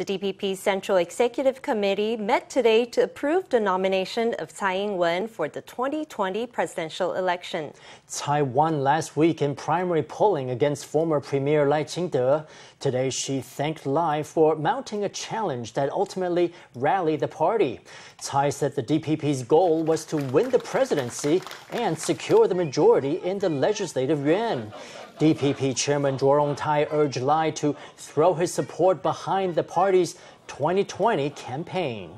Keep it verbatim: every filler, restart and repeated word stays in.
The D P P Central Executive Committee met today to approve the nomination of Tsai Ing-wen for the twenty twenty presidential election. Tsai won last week in primary polling against former Premier Lai Ching-te. Today, she thanked Lai for mounting a challenge that ultimately rallied the party. Tsai said the D P P's goal was to win the presidency and secure the majority in the Legislative Yuan. D P P Chairman Cho Jung-tai urged Lai to throw his support behind the party's twenty twenty campaign.